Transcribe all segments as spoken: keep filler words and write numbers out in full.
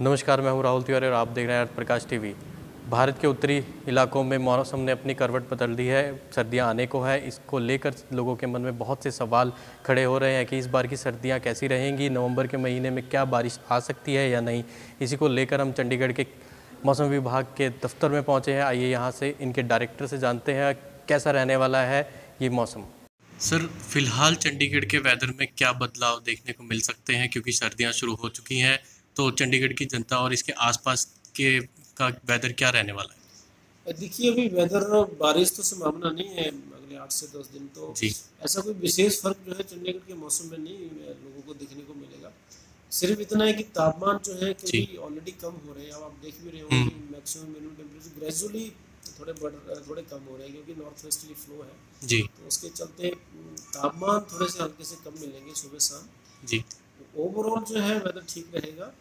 नमस्कार, मैं हूं राहुल तिवारी और आप देख रहे हैं अर्थ प्रकाश टीवी। भारत के उत्तरी इलाकों में मौसम ने अपनी करवट बदल दी है, सर्दियां आने को है। इसको लेकर लोगों के मन में बहुत से सवाल खड़े हो रहे हैं कि इस बार की सर्दियां कैसी रहेंगी, नवंबर के महीने में क्या बारिश आ सकती है या नहीं। इसी को लेकर हम चंडीगढ़ के मौसम विभाग के दफ्तर में पहुँचे हैं। आइए यहाँ से इनके डायरेक्टर से जानते हैं कैसा रहने वाला है ये मौसम। सर, फिलहाल चंडीगढ़ के वेदर में क्या बदलाव देखने को मिल सकते हैं, क्योंकि सर्दियाँ शुरू हो चुकी हैं, तो चंडीगढ़ की जनता और इसके आसपास के का वेदर क्या रहने वाला है? देखिए, अभी वेदर बारिश तो संभावना नहीं है अगले आठ से दस दिन, तो ऐसा कोई विशेष फर्क जो है चंडीगढ़ के मौसम में नहीं लोगों को देखने को मिलेगा। सिर्फ इतना है कि तापमान जो है कहीं ऑलरेडी कम हो रहे हैं। अब आप देख भी रहे हो कि मैक्सिमम मिनिमम टेम्परेचर ग्रेजुअली थोड़े बढ़ थोड़े कम हो रहे हैं, क्योंकि नॉर्थ वेस्टली फ्लो है जी, तो उसके चलते तापमान थोड़े से हल्के से कम मिलेंगे सुबह शाम जी। ओवरऑल जो है वेदर ठीक रहेगा।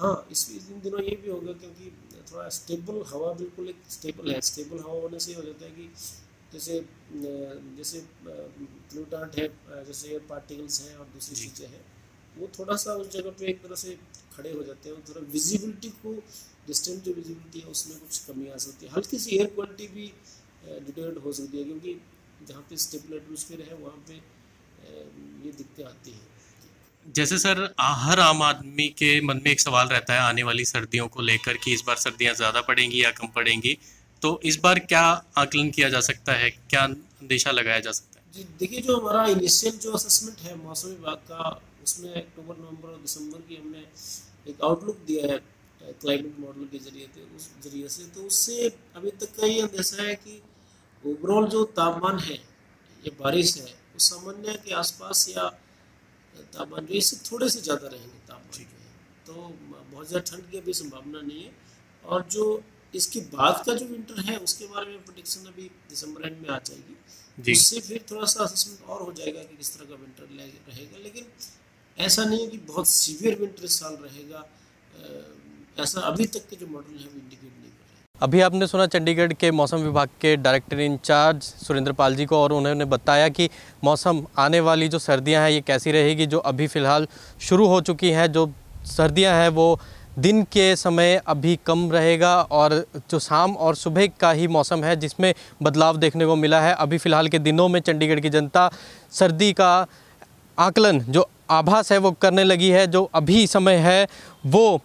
हाँ, इस इन दिनों ये भी होगा क्योंकि थोड़ा स्टेबल हवा, बिल्कुल एक स्टेबल है, स्टेबल हवा होने से हो जाता है कि जैसे जैसे प्लूटांट है, जैसे एयर पार्टिकल्स हैं और दूसरी चीज़ें हैं, वो थोड़ा सा उस जगह पे एक तरह से खड़े हो जाते हैं। थोड़ा विजिबिलिटी को, डिस्टेंट जो विजिबिलिटी है उसमें कुछ कमी आ सकती है, हल्की सी एयर क्वालिटी भी डिटेल्ड हो सकती है, क्योंकि जहाँ पर स्टेबल एटमोसफेयर है वहाँ पर ये दिक्कतें आती हैं। जैसे सर, हर आम आदमी के मन में एक सवाल रहता है आने वाली सर्दियों को लेकर कि इस बार सर्दियां ज़्यादा पड़ेंगी या कम पड़ेंगी, तो इस बार क्या आकलन किया जा सकता है, क्या अंदेशा लगाया जा सकता है? जी देखिए, जो हमारा इनिशियल जो असेसमेंट है मौसम विभाग का, उसमें अक्टूबर, नवंबर और दिसंबर की हमने एक आउटलुक दिया है क्लाइमेट मॉडल के जरिए थे उस जरिए से, तो उससे अभी तक का ये अंदेशा है कि ओवरऑल जो तापमान है या बारिश है वो सामान्य के आसपास या तापमान जो इससे थोड़े से ज़्यादा रहेंगे तापमान, तो बहुत ज़्यादा ठंड की अभी संभावना नहीं है। और जो इसके बाद का जो विंटर है उसके बारे में प्रेडिक्शन अभी दिसंबर एंड में आ जाएगी, उससे फिर थोड़ा सा असेसमेंट और हो जाएगा कि किस तरह का विंटर रहेगा। लेकिन ऐसा नहीं है कि बहुत सीवियर विंटर इस साल रहेगा, ऐसा अभी तक के जो मॉडल है वो इंडिकेट नहीं कर रहे। अभी आपने सुना चंडीगढ़ के मौसम विभाग के डायरेक्टर इंचार्ज सुरेंद्र पाल जी को, और उन्होंने बताया कि मौसम आने वाली जो सर्दियां हैं ये कैसी रहेगी, जो अभी फ़िलहाल शुरू हो चुकी हैं। जो सर्दियां हैं वो दिन के समय अभी कम रहेगा और जो शाम और सुबह का ही मौसम है जिसमें बदलाव देखने को मिला है। अभी फ़िलहाल के दिनों में चंडीगढ़ की जनता सर्दी का आकलन जो आभास है वो करने लगी है। जो अभी समय है वो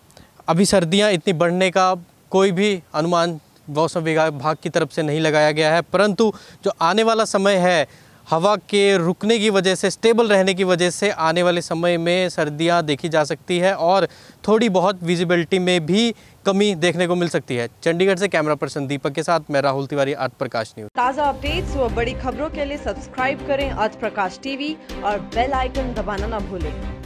अभी सर्दियां इतनी बढ़ने का कोई भी अनुमान मौसम विभाग की तरफ से नहीं लगाया गया है, परंतु जो आने वाला समय है हवा के रुकने की वजह से, स्टेबल रहने की वजह से आने वाले समय में सर्दियां देखी जा सकती है और थोड़ी बहुत विजिबिलिटी में भी कमी देखने को मिल सकती है। चंडीगढ़ से कैमरा पर्सन दीपक के साथ मैं राहुल तिवारी, आज प्रकाश न्यूज। ताज़ा अपडेट्स व बड़ी खबरों के लिए सब्सक्राइब करें आज प्रकाश टीवी और बेल आइकन दबाना न भूलें।